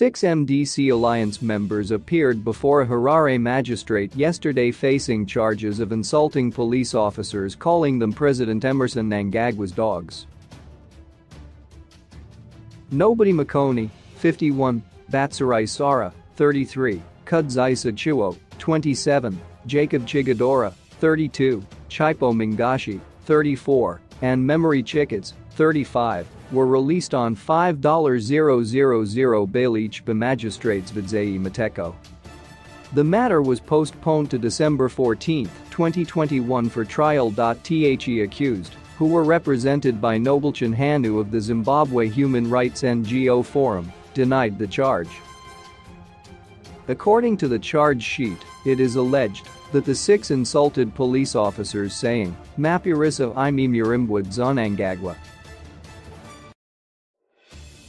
6 MDC Alliance members appeared before a Harare magistrate yesterday facing charges of insulting police officers, calling them President Emmerson Mnangagwa's dogs. Nobody Makoni, 51, Batsirai Sara, 33, Kudzai Sachuo, 27, Jacob Chigadora, 32, Chaipo Mingashi, 34, and Memory Chickets, 35, were released on $5,000 bail each by magistrates Vidzei Mateko. The matter was postponed to December 14, 2021 for trial. The accused, who were represented by Noblechin Hanu of the Zimbabwe Human Rights NGO Forum, denied the charge. According to the charge sheet, it is alleged that the 6 insulted police officers, saying, "Mapirisa imi murimbwa Zonangagwa."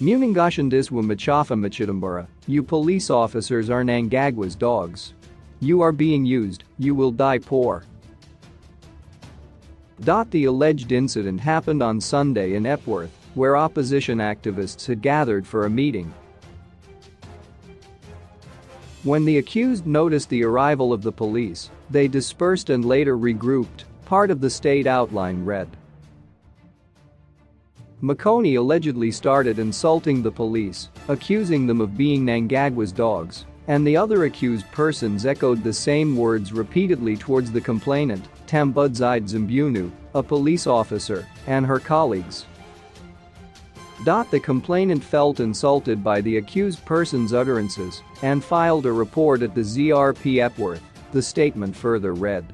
Muningashandiswa machafa machidambura, you police officers are Mnangagwa's dogs. You are being used, you will die poor. The alleged incident happened on Sunday in Epworth, where opposition activists had gathered for a meeting. When the accused noticed the arrival of the police, they dispersed and later regrouped, part of the state outline read. Makoni allegedly started insulting the police, accusing them of being Mnangagwa's dogs, and the other accused persons echoed the same words repeatedly towards the complainant, Tambudzai Zimbunu, a police officer, and her colleagues. The complainant felt insulted by the accused person's utterances and filed a report at the ZRP Epworth, the statement further read.